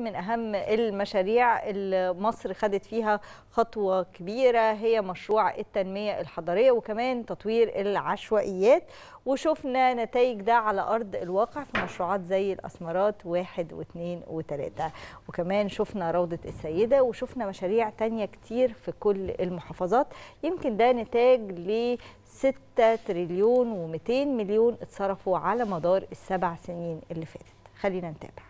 من أهم المشاريع اللي مصر خدت فيها خطوة كبيرة هي مشروع التنمية الحضرية وكمان تطوير العشوائيات، وشفنا نتائج ده على أرض الواقع في مشروعات زي الأسمرات 1 و2 و3، وكمان شفنا روضة السيدة وشفنا مشاريع تانية كتير في كل المحافظات. يمكن ده نتاج ل 6,200,000,000 اتصرفوا على مدار ال7 سنين اللي فاتت. خلينا نتابع.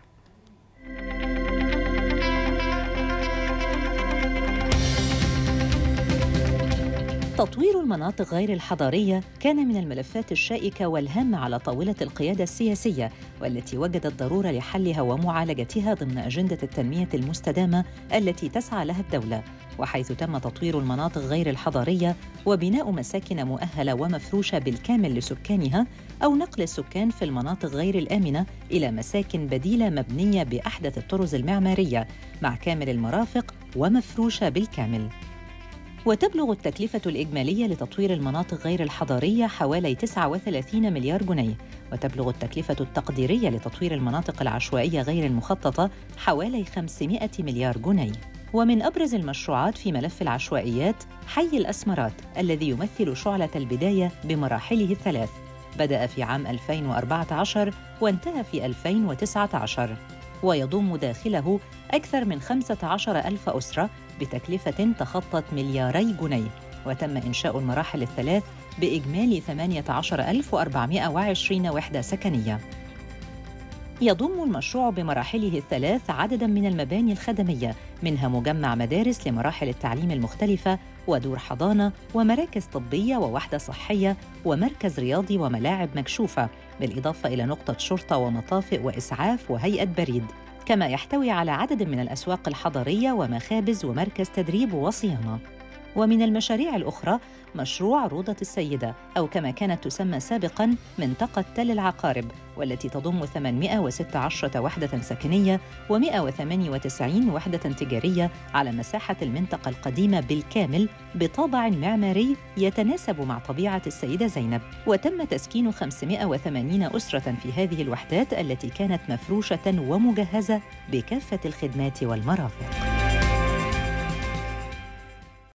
تطوير المناطق غير الحضرية كان من الملفات الشائكة والهامة على طاولة القيادة السياسية، والتي وجدت ضرورة لحلها ومعالجتها ضمن أجندة التنمية المستدامة التي تسعى لها الدولة، وحيث تم تطوير المناطق غير الحضرية وبناء مساكن مؤهلة ومفروشة بالكامل لسكانها، أو نقل السكان في المناطق غير الآمنة إلى مساكن بديلة مبنية بأحدث الطرز المعمارية مع كامل المرافق ومفروشة بالكامل. وتبلغ التكلفة الإجمالية لتطوير المناطق غير الحضرية حوالي 39 مليار جنيه، وتبلغ التكلفة التقديرية لتطوير المناطق العشوائية غير المخططة حوالي 500 مليار جنيه. ومن أبرز المشروعات في ملف العشوائيات حي الأسمرات، الذي يمثل شعلة البداية بمراحله الثلاث، بدأ في عام 2014 وانتهى في 2019، ويضم داخله أكثر من 15,000 أسرة بتكلفة تخطت 2 مليار جنيه، وتم إنشاء المراحل الثلاث بإجمالي 18,420 وحدة سكنية. يضم المشروع بمراحله الثلاث عدداً من المباني الخدمية، منها مجمع مدارس لمراحل التعليم المختلفة ودور حضانة ومراكز طبية ووحدة صحية ومركز رياضي وملاعب مكشوفة، بالإضافة إلى نقطة شرطة ومطافئ وإسعاف وهيئة بريد، كما يحتوي على عدد من الأسواق الحضرية ومخابز ومركز تدريب وصيانة. ومن المشاريع الأخرى مشروع روضة السيدة، أو كما كانت تسمى سابقاً منطقة تل العقارب، والتي تضم 816 وحدة سكنية و198 وحدة تجارية على مساحة المنطقة القديمة بالكامل بطابع معماري يتناسب مع طبيعة السيدة زينب، وتم تسكين 580 أسرة في هذه الوحدات التي كانت مفروشة ومجهزة بكافة الخدمات والمرافق.